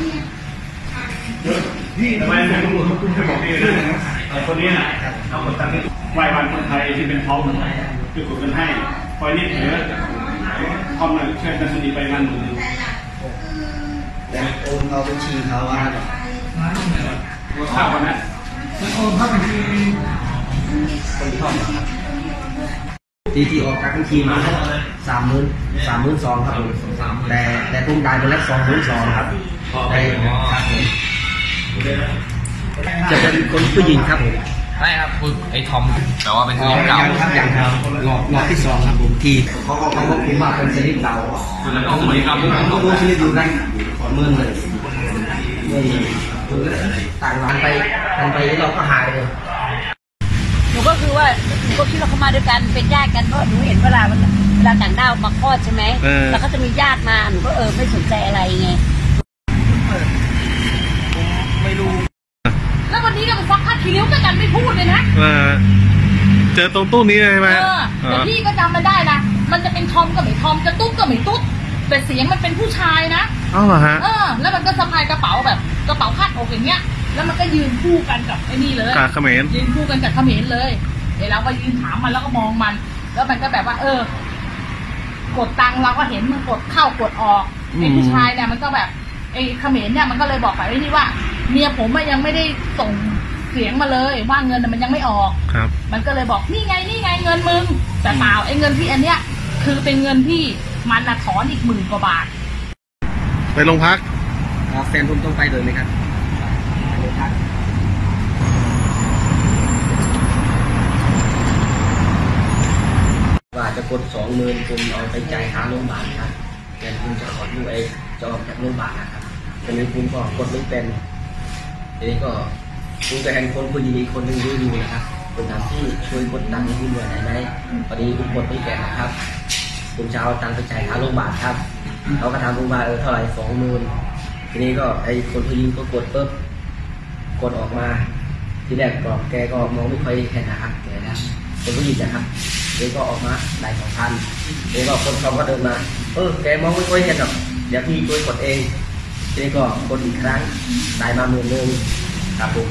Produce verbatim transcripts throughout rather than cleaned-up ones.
นี่ทำไมนายตำรวจเขาไม่บอกพี่เลยนะคนนี้นะเขากดตังค์ไหว้วันคนไทยที่เป็นท้องเมืองคือกดเงินให้คอยนี่เถอะคอมเลยเชิญกันสนิทไปมันหนึ่งแต่โอนเข้าบัญชีเขาว่าข้าววันนั้นมันโอนเข้าบัญชีคนท้องทีที่ออกจากบัญชีมาสามหมื่นสามหมื่นสองครับแต่แต่ผมได้ไปแล้วสองหมื่นสองครับได้จะเป็นคนผู้หญิงครับผมไม่ครับคุณไอ้ทอมแต่ว่าเป็นเรื่องเก่าอย่างครับหลอกหลอกที่สองครับผมทีเขาเขาเขาบอกผมว่าเป็นชนิดเก่าแล้วก็เหมือนครับผมก็รู้ชนิดอยู่ในขอเมืองเลยต่างร้านไปต่างไปเราก็หายเลยหนูก็คือว่าหนูก็คิดว่าเขามาด้วยกันเป็นญาติกันเพราะหนูเห็นเวลาเวลาต่างด้าวมาคลอดใช่ไหมแล้วก็จะมีญาติมาหนูก็เออไม่สนใจอะไรไงทีนิ้วกันไม่พูดเลยนะเจอตรงตู้นี้ใช่ไหมแต่พี่ก็จำมันได้นะมันจะเป็นทอมก็ไม่ทอมจะตุ๊บก็ไม่ตุ๊บแต่เสียงมันเป็นผู้ชายนะอ้าวเหรอฮะเออแล้วมันก็สะพายกระเป๋าแบบกระเป๋าคาดอกอย่างเงี้ยแล้วมันก็ยืนคู่กันกับไอ้นี่เลยกับเขมรยืนคู่กันกับเขมรเลยเดี๋ยวเราก็ยืนถามมันแล้วก็มองมันแล้วมันก็แบบว่าเออกดตังเราก็เห็นมันกดเข้ากดออกไอ้ผู้ชายเนี่ยมันก็แบบไอ้เขมรเนี่ยมันก็เลยบอกไปไอ้นี่ว่าเมียผมยังไม่ได้ส่งเสียงมาเลยว่าเงินมันยังไม่ออกครับมันก็เลยบอกนี่ไงนี่ไงเงินมึงแต่เปล่าไอ้เงินที่อันเนี้ยคือเป็นเงินที่มันน่ะถอนอีกหมื่นกว่าบาทไปโรงพักอ๋อแฟนผมต้องไปเลยไหมครับว่าจะกดสองหมื่นผมเอาไปจ่ายค่าโรงพยาบาลครับแต่ผมจะขอดูไอ้จอบจากโรงพยาบาลนะครับตอนนี้ผมก็กดไม่เป็นทีนี้ก็คุณจะเห็นคนผู้หญิงคนหนึ่งดูอยู่นะครับคุณทำที่ช่วยกดตังค์ให้คุณหน่อยได้ไหมพอดีคุณกดไม่แก่นะครับคุณจะเอาตังค์ไปจ่ายค่าโรงพยาบาลครับเขาก็ทำโรงพยาบาลเท่าไหร่สองหมื่นทีนี้ก็ไอ้คนผู้หญิงก็กดปุ๊บกดออกมาทีแรกกรอบแกก็มองไม่ค่อยเห็นนะครับเดี๋ยวนะคนผู้หญิงนะครับเดี๋ยวก็ออกมาได้สองพันเดี๋ยวก็คนเขาก็เดินมาเออแกมองไม่ค่อยเห็นหรอกเดี๋ยวพี่ช่วยกดเองทีนี้ก็กดอีกครั้งได้มาหมื่นหนึ่งครับผม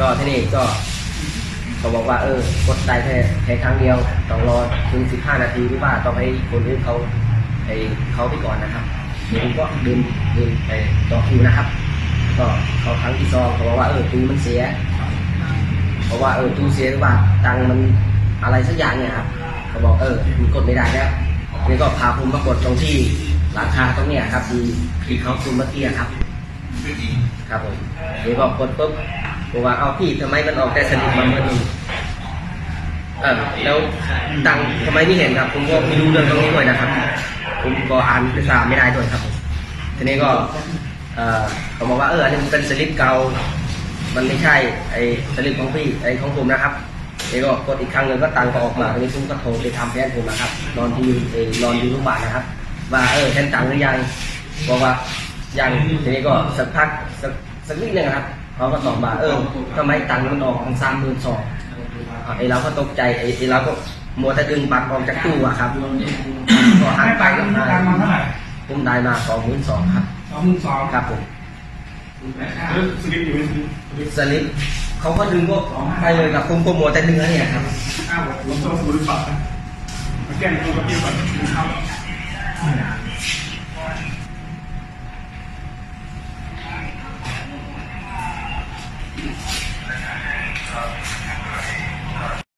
ก็ที่นี่ก็เขาบอกว่าเออกดได้แค่แค่ครั้งเดียวต้องรอถึงสิบห้านาทีหรือว่าต้องให้คนอื่นเขาให้เขาไปก่อนนะครับผมก็ดึงดึงไปต่อคิวนะครับก็เขาครั้งที่สองเขาบอกว่าเออตูมันเสียเพราะว่าเออตูเสียหรือว่าตังมันอะไรสักอย่างเนี่ยครับเขาบอกเออมันกดไม่ได้แล้วนี่ก็พาผมมากดตรงที่หลังคาตรงเนี้ยครับที่ที่เขาตูเมื่อกี้ครับครับผมเดี๋ยวบอกคนปุ๊บบอกว่าเอาพี่ทำไมมันออกแต่สนิทมันก็ดูเออแล้วตังทำไมไม่เห็นครับผมก็ไม่รู้เรื่องตรงนี้ด้วยนะครับผมก็อ่านภาษาไม่ได้ด้วยครับทีนี้ก็เออเขาบอกว่าเอออันนี้มันเป็นสลิปเก่ามันไม่ใช่ไอ้สลิปของพี่ไอ้ของผมนะครับเดี๋ยวก็กดอีกครั้งหนึ่งก็ตังก็ออกมาทีนี้ผมก็โทรไปทำแย่งผมนะครับนอนที่ไอ้นอนที่โรงพยาบาลนะครับว่าเออแทนตังหรือยังบอกว่าอย่างทีนี้ก็สักพักสักสักนิดนึงครับเขาก็ตอบมาเออทำไมตังค์มันออกของสามหมื่นสองไอ้เราก็ตกใจไอ้เราก็มัวแต่ดึงปากออกจากตู้อะครับก็หันไปก็ได้มาเท่าไหร่ผมได้มาสองหมื่นสองครับสองหมื่นสองครับผมสลิปอยู่สลิปเขาก็ดึงพวกไปเลยกับผมก็มัวแต่ดึงเนี่ยครับอ้าวผมต้องสมุดปากแก้ตัวกับพี่ก่อนครับ